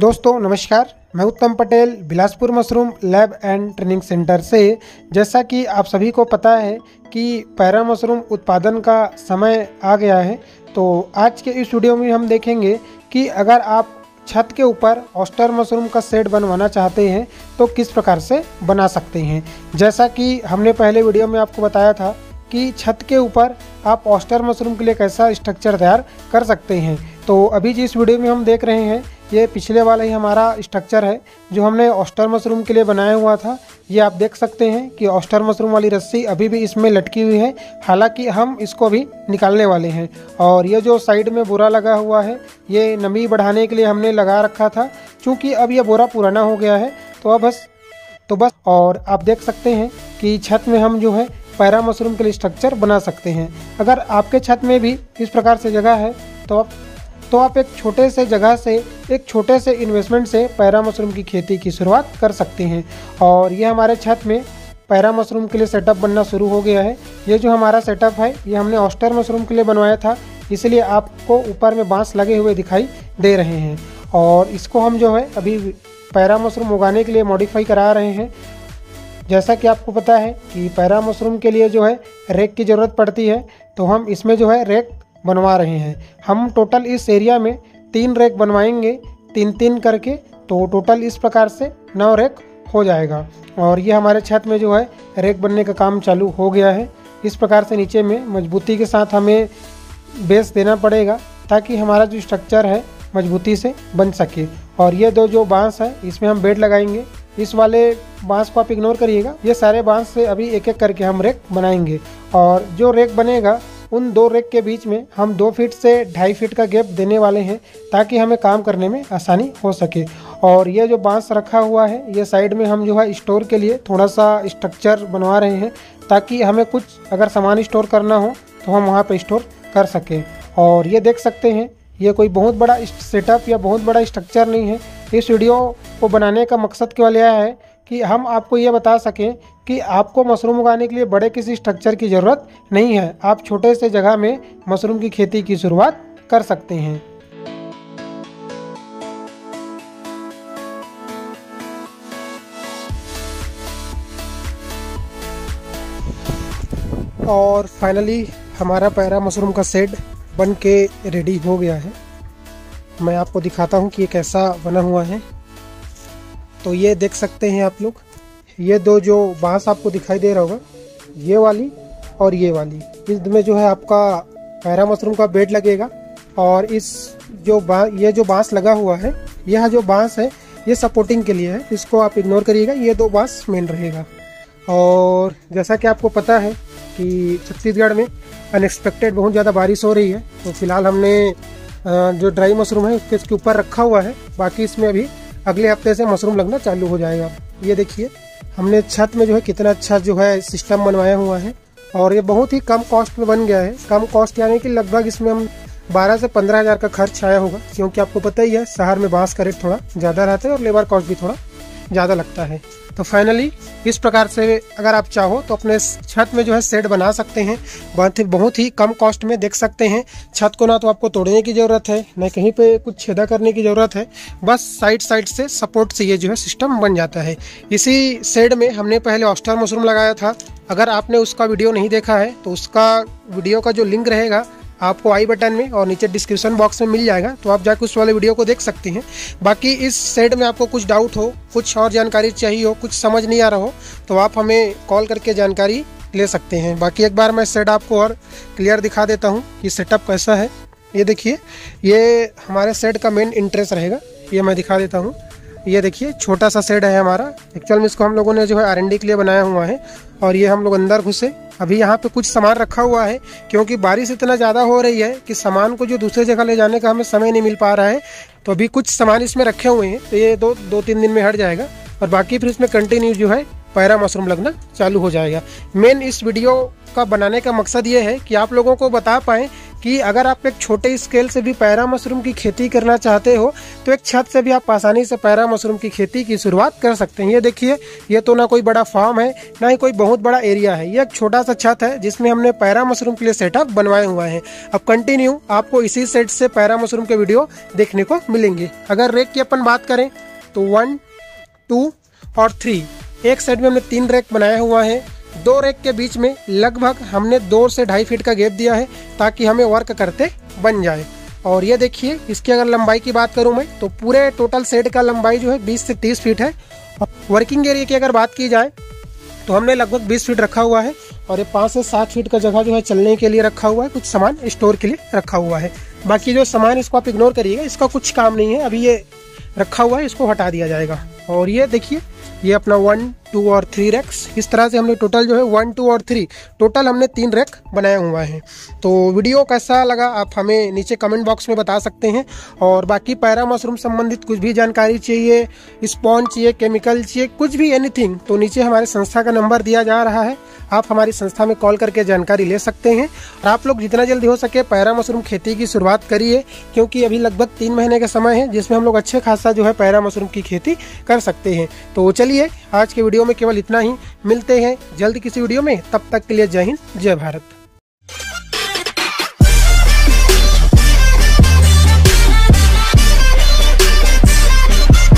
दोस्तों नमस्कार, मैं Uttam Patel Bilaspur mushroom lab and training centre से। जैसा कि आप सभी को पता है कि पैरा मशरूम उत्पादन का समय आ गया है, तो आज के इस वीडियो में हम देखेंगे कि अगर आप छत के ऊपर ऑस्टर मशरूम का शेड बनवाना चाहते हैं तो किस प्रकार से बना सकते हैं। जैसा कि हमने पहले वीडियो में आपको बताया था कि छत के ऊपर आप ऑस्टर मशरूम के लिए कैसा स्ट्रक्चर तैयार कर सकते हैं, तो अभी जिस वीडियो में हम देख रहे हैं ये पिछले वाला ही हमारा स्ट्रक्चर है जो हमने ऑस्टर मशरूम के लिए बनाया हुआ था। ये आप देख सकते हैं कि ऑस्टर मशरूम वाली रस्सी अभी भी इसमें लटकी हुई है, हालांकि हम इसको भी निकालने वाले हैं। और ये जो साइड में बोरा लगा हुआ है ये नमी बढ़ाने के लिए हमने लगा रखा था, चूँकि अब ये बोरा पुराना हो गया है तो अब बस। और आप देख सकते हैं कि छत में हम जो है पैरा मशरूम के लिए स्ट्रक्चर बना सकते हैं। अगर आपके छत में भी इस प्रकार से जगह है तो आप एक छोटे से जगह से, एक छोटे से इन्वेस्टमेंट से पैरा मशरूम की खेती की शुरुआत कर सकते हैं। और ये हमारे छत में पैरा मशरूम के लिए सेटअप बनना शुरू हो गया है। ये जो हमारा सेटअप है ये हमने ऑस्टर मशरूम के लिए बनवाया था, इसलिए आपको ऊपर में बाँस लगे हुए दिखाई दे रहे हैं। और इसको हम जो है अभी पैरा मशरूम उगाने के लिए मॉडिफाई करा रहे हैं। जैसा कि आपको पता है कि पैरा मशरूम के लिए जो है रेक की ज़रूरत पड़ती है, तो हम इसमें जो है रेक बनवा रहे हैं। हम टोटल इस एरिया में 3 रेक बनवाएंगे, 3-3 करके, तो टोटल इस प्रकार से 9 रेक हो जाएगा। और ये हमारे छत में जो है रेक बनने का काम चालू हो गया है। इस प्रकार से नीचे में मजबूती के साथ हमें बेस देना पड़ेगा ताकि हमारा जो स्ट्रक्चर है मजबूती से बन सके। और ये दो जो बाँस है इसमें हम बेड लगाएंगे। इस वाले बांस को आप इग्नोर करिएगा, ये सारे बांस से अभी एक एक करके हम रेक बनाएंगे। और जो रेक बनेगा उन 2 रेक के बीच में हम 2 फीट से 2.5 फीट का गैप देने वाले हैं ताकि हमें काम करने में आसानी हो सके। और ये जो बांस रखा हुआ है ये साइड में हम जो है स्टोर के लिए थोड़ा सा स्ट्रक्चर बनवा रहे हैं ताकि हमें कुछ अगर सामान स्टोर करना हो तो हम वहाँ पर स्टोर कर सकें। और ये देख सकते हैं ये कोई बहुत बड़ा सेटअप या बहुत बड़ा स्ट्रक्चर नहीं है। इस वीडियो को बनाने का मकसद केवल यह है कि हम आपको ये बता सकें कि आपको मशरूम उगाने के लिए बड़े किसी स्ट्रक्चर की ज़रूरत नहीं है। आप छोटे से जगह में मशरूम की खेती की शुरुआत कर सकते हैं। और फाइनली हमारा पैरा मशरूम का सेड बन के रेडी हो गया है। मैं आपको दिखाता हूँ कि ये कैसा बना हुआ है। तो ये देख सकते हैं आप लोग, ये 2 जो बांस आपको दिखाई दे रहा होगा ये वाली और ये वाली, इसमें जो है आपका पैरा मशरूम का बेड लगेगा। और इस जो ये जो बांस लगा हुआ है, यह जो बांस है ये सपोर्टिंग के लिए है, इसको आप इग्नोर करिएगा। ये 2 बांस मेन रहेगा। और जैसा कि आपको पता है कि छत्तीसगढ़ में अनएक्सपेक्टेड बहुत ज़्यादा बारिश हो रही है, तो फिलहाल हमने जो ड्राई मशरूम है उसके इसके ऊपर रखा हुआ है, बाकी इसमें अभी अगले हफ्ते से मशरूम लगना चालू हो जाएगा। ये देखिए हमने छत में जो है कितना अच्छा जो है सिस्टम बनवाया हुआ है। और ये बहुत ही कम कॉस्ट में बन गया है। कम कॉस्ट यानी कि लगभग इसमें हम 12 से 15 हज़ार का खर्च आया होगा, क्योंकि आपको पता ही है शहर में बांस का रेट थोड़ा ज़्यादा रहता है और लेबर कॉस्ट भी थोड़ा ज़्यादा लगता है। तो फाइनली इस प्रकार से अगर आप चाहो तो अपने छत में जो है शेड बना सकते हैं बहुत ही कम कॉस्ट में। देख सकते हैं छत को ना तो आपको तोड़ने की ज़रूरत है, ना कहीं पे कुछ छेदा करने की ज़रूरत है, बस साइड से सपोर्ट से ये जो है सिस्टम बन जाता है। इसी शेड में हमने पहले ऑस्टर मशरूम लगाया था। अगर आपने उसका वीडियो नहीं देखा है तो उसका वीडियो का जो लिंक रहेगा आपको आई बटन में और नीचे डिस्क्रिप्शन बॉक्स में मिल जाएगा, तो आप जाकर उस वाले वीडियो को देख सकते हैं। बाकी इस शेड में आपको कुछ डाउट हो, कुछ और जानकारी चाहिए हो, कुछ समझ नहीं आ रहा हो तो आप हमें कॉल करके जानकारी ले सकते हैं। बाकी एक बार मैं शेड आपको और क्लियर दिखा देता हूँ कि सेटअप कैसा है। ये देखिए, ये हमारे शेड का मेन इंटरेस्ट रहेगा, ये मैं दिखा देता हूँ। ये देखिए छोटा सा शेड है हमारा, एक्चुअल में इसको हम लोगों ने जो है R&D के लिए बनाया हुआ है। और ये हम लोग अंदर घुसे, अभी यहाँ पे कुछ सामान रखा हुआ है क्योंकि बारिश इतना ज़्यादा हो रही है कि सामान को जो दूसरे जगह ले जाने का हमें समय नहीं मिल पा रहा है, तो अभी कुछ सामान इसमें रखे हुए हैं। तो ये 2-3 दिन में हट जाएगा और बाकी फिर इसमें कंटिन्यू जो है पैरा मशरूम लगना चालू हो जाएगा। मेन इस वीडियो का बनाने का मकसद ये है कि आप लोगों को बता पाएँ कि अगर आप एक छोटे स्केल से भी पैरा मशरूम की खेती करना चाहते हो तो एक छत से भी आप आसानी से पैरा मशरूम की खेती की शुरुआत कर सकते हैं। ये देखिए, ये तो ना कोई बड़ा फार्म है ना ही कोई बहुत बड़ा एरिया है, ये एक छोटा सा छत है जिसमें हमने पैरा मशरूम के लिए सेटअप बनवाए हुए हैं। अब कंटिन्यू आपको इसी सेट से पैरा मशरूम के वीडियो देखने को मिलेंगे। अगर रेक की अपन बात करें तो 1, 2 और 3 एक साइड में हमने 3 रेक बनाया हुआ है। 2 रेक के बीच में लगभग हमने 2 से 2.5 फीट का गैप दिया है ताकि हमें वर्क करते बन जाए। और ये देखिए, इसकी अगर लंबाई की बात करूं मैं तो पूरे टोटल सेट का लंबाई जो है 20 से 30 फीट है। वर्किंग एरिया की अगर बात की जाए तो हमने लगभग 20 फीट रखा हुआ है और ये 5 से 7 फीट का जगह जो है चलने के लिए रखा हुआ है, कुछ सामान स्टोर के लिए रखा हुआ है। बाकी जो सामान इसको आप इग्नोर करिएगा, इसका कुछ काम नहीं है, अभी ये रखा हुआ है, इसको हटा दिया जाएगा। और ये देखिए, ये अपना 1, 2 और 3 रैक्स, इस तरह से हमने टोटल जो है 1, 2 और 3 टोटल हमने 3 रैक बनाया हुआ है। तो वीडियो कैसा लगा आप हमें नीचे कमेंट बॉक्स में बता सकते हैं। और बाकी पैरा मशरूम संबंधित कुछ भी जानकारी चाहिए, स्पॉन चाहिए, केमिकल चाहिए, कुछ भी एनीथिंग, तो नीचे हमारे संस्था का नंबर दिया जा रहा है, आप हमारी संस्था में कॉल करके जानकारी ले सकते हैं। और आप लोग जितना जल्दी हो सके पैरा मशरूम खेती की शुरुआत करिए, क्योंकि अभी लगभग 3 महीने का समय है जिसमें हम लोग अच्छे खासा जो है पैरा मशरूम की खेती कर सकते हैं। तो चलिए, आज के वीडियो में केवल इतना ही, मिलते हैं जल्द किसी वीडियो में, तब तक के लिए जय हिंद जय भारत।